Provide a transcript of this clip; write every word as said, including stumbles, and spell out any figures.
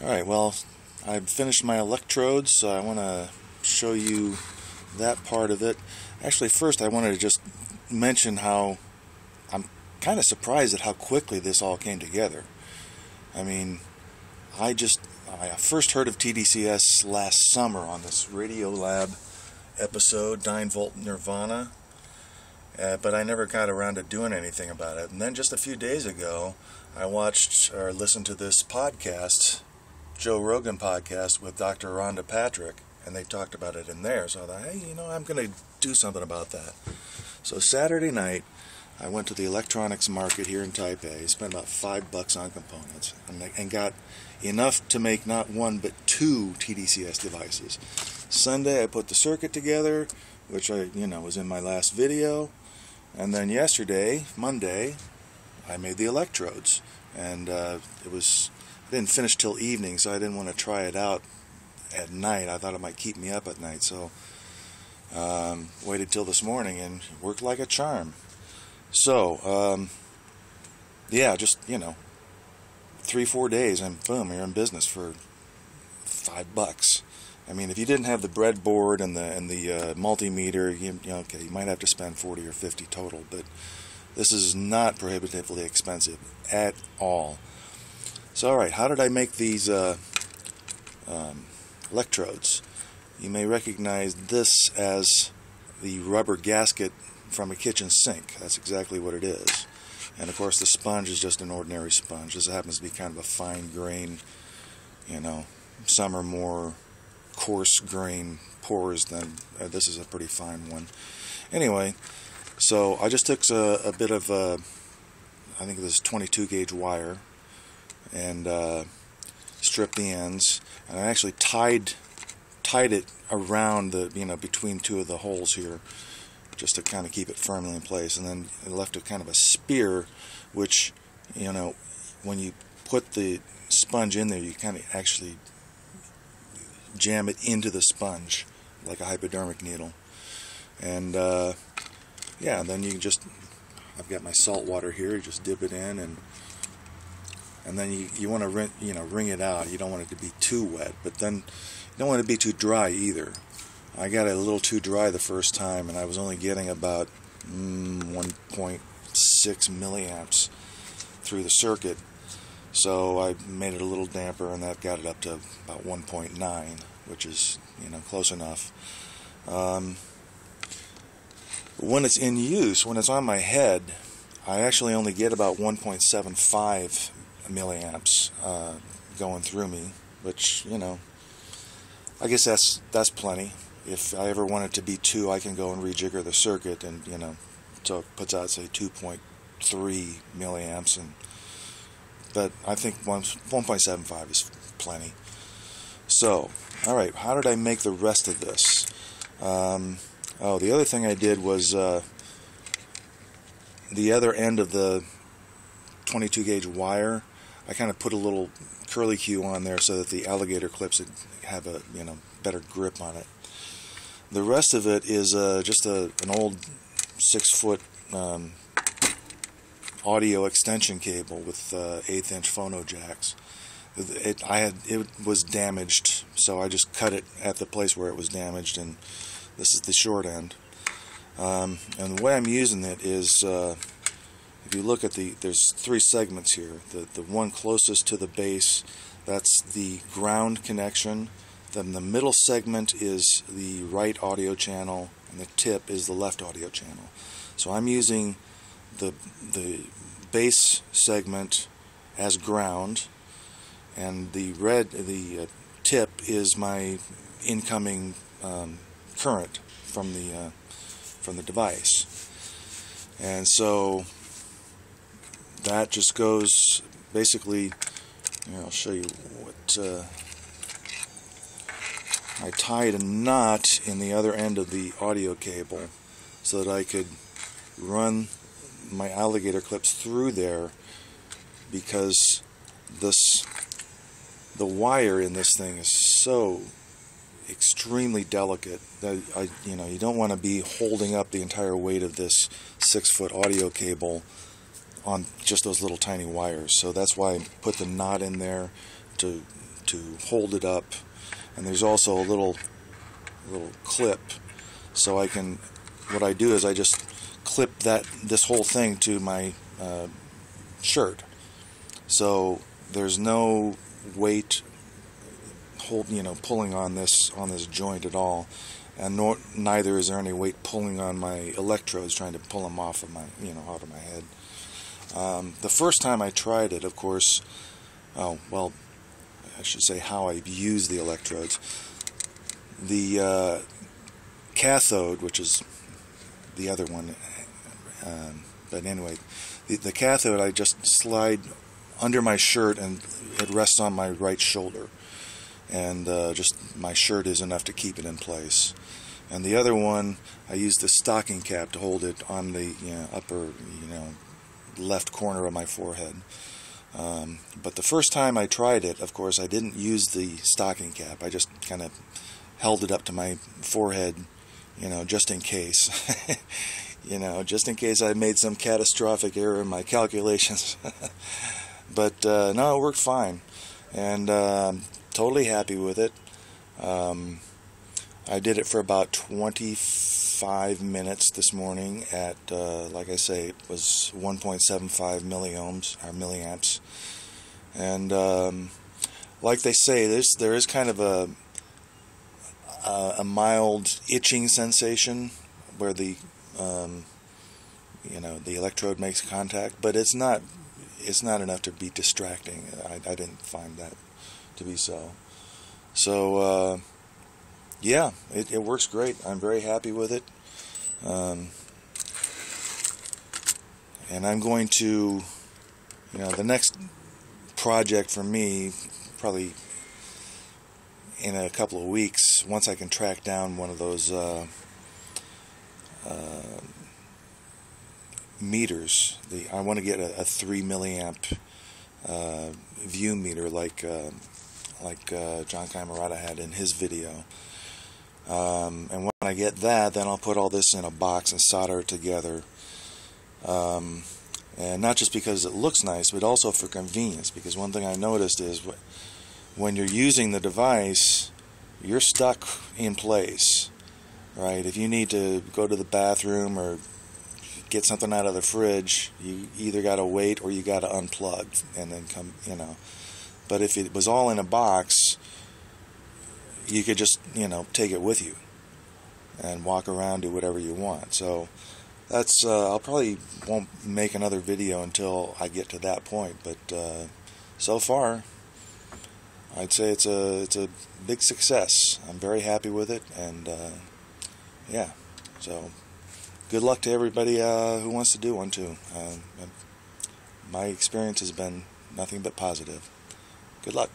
Alright, well, I've finished my electrodes, so I want to show you that part of it. Actually, first I wanted to just mention how I'm kind of surprised at how quickly this all came together. I mean, I just I first heard of T D C S last summer on this Radiolab episode, nine volt Nirvana, uh, but I never got around to doing anything about it. And then just a few days ago, I watched or listened to this podcast, Joe Rogan podcast with Doctor Rhonda Patrick, and they talked about it in there. So I thought, hey, you know, I'm going to do something about that. So Saturday night, I went to the electronics market here in Taipei, spent about five bucks on components, and, and got enough to make not one but two T D C S devices. Sunday I put the circuit together, which I, you know, was in my last video, and then yesterday, Monday, I made the electrodes, and uh, it was I didn't finish till evening, so I didn't want to try it out at night. I thought it might keep me up at night, so um, waited till this morning, and it worked like a charm. So, um, yeah, just, you know, three, four days, and boom, you're in business for five bucks. I mean, if you didn't have the breadboard and the and the uh, multimeter, you, you know, okay, you might have to spend forty or fifty total. But this is not prohibitively expensive at all. So, all right, how did I make these uh, um, electrodes? You may recognize this as the rubber gasket from a kitchen sink. That's exactly what it is. And of course the sponge is just an ordinary sponge. This happens to be kind of a fine grain, you know, some are more coarse grain pores than, uh, this is a pretty fine one. Anyway, so I just took a, a bit of, a, I think this is twenty-two gauge wire, and uh, stripped the ends, and I actually tied, tied it around the, you know, between two of the holes here, just to kind of keep it firmly in place, and then I left a kind of a spear, which, you know, when you put the sponge in there, you kind of actually jam it into the sponge like a hypodermic needle. And uh, yeah, then you can just, I've got my salt water here, you just dip it in, and and then you, you want to wring, you know, wring it out. You don't want it to be too wet, but then you don't want it to be too dry either. I got it a little too dry the first time, and I was only getting about mm, one point six milliamps through the circuit. So I made it a little damper, and that got it up to about one point nine, which is, you know, close enough. Um, when it's in use, when it's on my head, I actually only get about one point seven five milliamps uh, going through me, which, you know, I guess that's that's plenty. If I ever want it to be two, I can go and rejigger the circuit, and, you know, so it puts out, say, two point three milliamps. And but I think one point seven five is plenty. So, all right, how did I make the rest of this? Um, oh, the other thing I did was uh, the other end of the twenty-two gauge wire, I kind of put a little curlicue on there so that the alligator clips would have a, you know, better grip on it. The rest of it is uh, just a, an old six-foot um, audio extension cable with uh, eighth-inch phono jacks. It, it, I had, it was damaged, so I just cut it at the place where it was damaged, and this is the short end. Um, and the way I'm using it is, uh, if you look at the, there's three segments here. The, the one closest to the base, that's the ground connection. Then the middle segment is the right audio channel, and the tip is the left audio channel. So I'm using the the bass segment as ground, and the red the uh, tip is my incoming um, current from the uh, from the device. And so that just goes basically. Here, I'll show you what. Uh, I tied a knot in the other end of the audio cable so that I could run my alligator clips through there, because this the wire in this thing is so extremely delicate that I you know you don't want to be holding up the entire weight of this six foot audio cable on just those little tiny wires. So that's why I put the knot in there to to hold it up, and there's also a little little clip, so I can, what I do is I just clip that, this whole thing, to my uh, shirt, so there's no weight hold, you know, pulling on this on this joint at all, and nor, neither is there any weight pulling on my electrodes, trying to pull them off of my, you know, out of my head. Um, the first time I tried it, of course, oh well, I should say how I use the electrodes. The uh, cathode, which is the other one, um, but anyway, the, the cathode I just slide under my shirt, and it rests on my right shoulder, and uh, just my shirt is enough to keep it in place. And the other one, I use the stocking cap to hold it on the, you know, upper, you know, left corner of my forehead. Um, but the first time I tried it, of course, I didn't use the stocking cap. I just kind of held it up to my forehead, you know, just in case. You know, just in case I made some catastrophic error in my calculations. But uh, no, it worked fine, and uh, totally happy with it. Um, I did it for about twenty-five minutes this morning at, uh, like I say, it was one point seven five milliohms, or milliamps. And um, like they say, there's, there is kind of a, a, a mild itching sensation where the, um, you know, the electrode makes contact, but it's not, it's not enough to be distracting. I, I didn't find that to be so. So, uh, yeah, it, it works great. I'm very happy with it. Um, and I'm going to, you know, the next project for me, probably in a couple of weeks, once I can track down one of those uh, uh, meters, the, I want to get a, a three milliamp uh, view meter, like uh, like uh, John Kymurata had in his video. Um, and when I get that, then I'll put all this in a box and solder it together. Um, and not just because it looks nice, but also for convenience. Because one thing I noticed is when you're using the device, you're stuck in place, right? If you need to go to the bathroom or get something out of the fridge, you either got to wait or you got to unplug and then come, you know. But if it was all in a box, you could just, you know, take it with you and walk around, do whatever you want. So that's, uh, I'll probably won't make another video until I get to that point. But uh, so far, I'd say it's a, it's a big success. I'm very happy with it. And uh, yeah, so good luck to everybody uh, who wants to do one too. Uh, my experience has been nothing but positive. Good luck.